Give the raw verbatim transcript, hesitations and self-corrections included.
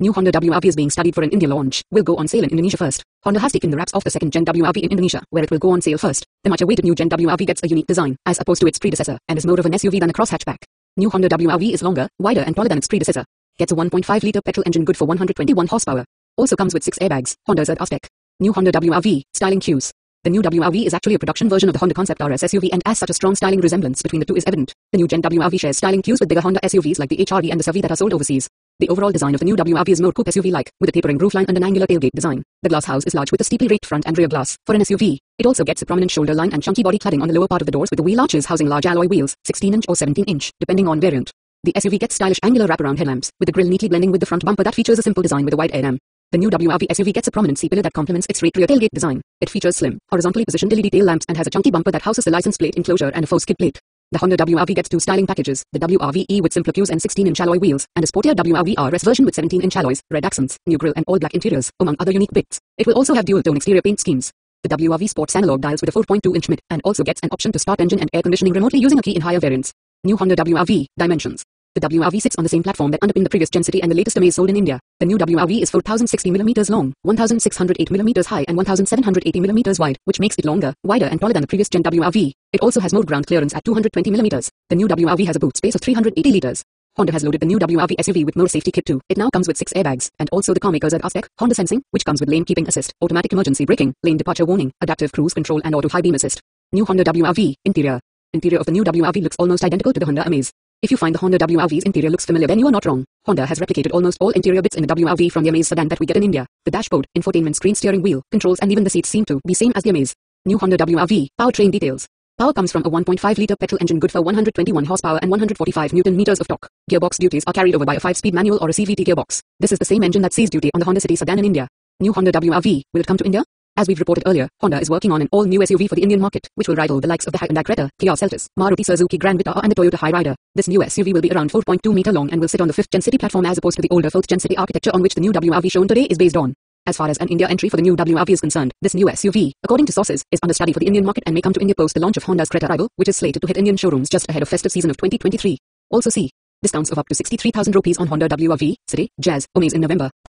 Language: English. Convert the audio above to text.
New Honda W R V is being studied for an India launch, will go on sale in Indonesia first. Honda has taken the wraps off the second-gen W R V in Indonesia, where it will go on sale first. The much-awaited new-gen W R V gets a unique design, as opposed to its predecessor, and is more of an S U V than a cross-hatchback. New Honda W R V is longer, wider and taller than its predecessor. Gets a one point five liter petrol engine good for one hundred twenty-one horsepower. Also comes with six airbags, Honda's Earth Aztec. New Honda W R V, styling cues. The new W R V is actually a production version of the Honda Concept R S S U V, and as such a strong styling resemblance between the two is evident. The new-gen W R V shares styling cues with bigger Honda S U Vs like the H R V and the S U V that are sold overseas. The overall design of the new W R V is more coupe S U V-like, with a tapering roofline and an angular tailgate design. The glass house is large with a steeply raked front and rear glass. For an S U V, it also gets a prominent shoulder line and chunky body cladding on the lower part of the doors, with the wheel arches housing large alloy wheels, sixteen inch or seventeen inch, depending on variant. The S U V gets stylish angular wraparound headlamps, with the grille neatly blending with the front bumper that features a simple design with a wide airam. The new W R V S U V gets a prominent C-pillar that complements its rear tailgate design. It features slim, horizontally positioned L E D tail lamps and has a chunky bumper that houses the license plate enclosure and a faux skid plate. The Honda W R V gets two styling packages, the W R V E with simpler cues and sixteen inch alloy wheels, and a sportier W R V R S version with seventeen inch alloys, red accents, new grille and all-black interiors, among other unique bits. It will also have dual-tone exterior paint schemes. The W R V sports analog dials with a four point two inch mid, and also gets an option to start engine and air conditioning remotely using a key in higher variants. New Honda W R V, dimensions. The W R V sits on the same platform that underpinned the previous Gen City and the latest Amaze sold in India. The new W R V is four thousand sixty millimeters long, one thousand six hundred eight millimeters high and one thousand seven hundred eighty millimeters wide, which makes it longer, wider and taller than the previous Gen W R V. It also has more ground clearance at two hundred twenty millimeters. The new W R V has a boot space of three hundred eighty liters. Honda has loaded the new W R V S U V with more safety kit too. It now comes with six airbags, and also the carmaker's Earth Aztec, Honda Sensing, which comes with lane keeping assist, automatic emergency braking, lane departure warning, adaptive cruise control and auto high beam assist. New Honda W R V, interior. Interior of the new W R V looks almost identical to the Honda Amaze. If you find the Honda W R V's interior looks familiar, then you are not wrong. Honda has replicated almost all interior bits in the W R V from the Amaze sedan that we get in India. The dashboard, infotainment screen, steering wheel, controls and even the seats seem to be same as the Amaze. New Honda W R V, powertrain details. Power comes from a one point five liter petrol engine good for one hundred twenty-one horsepower and one hundred forty-five newton meters of torque. Gearbox duties are carried over by a five-speed manual or a C V T gearbox. This is the same engine that sees duty on the Honda City sedan in India. New Honda W R V, will it come to India? As we've reported earlier, Honda is working on an all-new S U V for the Indian market, which will rival the likes of the Hyundai Creta, Kia Seltos, Maruti Suzuki Grand Vitara and the Toyota Hyryder. This new S U V will be around four point two meter long and will sit on the fifth gen City platform as opposed to the older fourth gen City architecture on which the new W R V shown today is based on. As far as an India entry for the new W R V is concerned, this new S U V, according to sources, is under study for the Indian market and may come to India post the launch of Honda's Creta rival, which is slated to hit Indian showrooms just ahead of festive season of twenty twenty-three. Also see discounts of up to sixty-three thousand rupees on Honda W R V, City, Jazz, Amaze in November.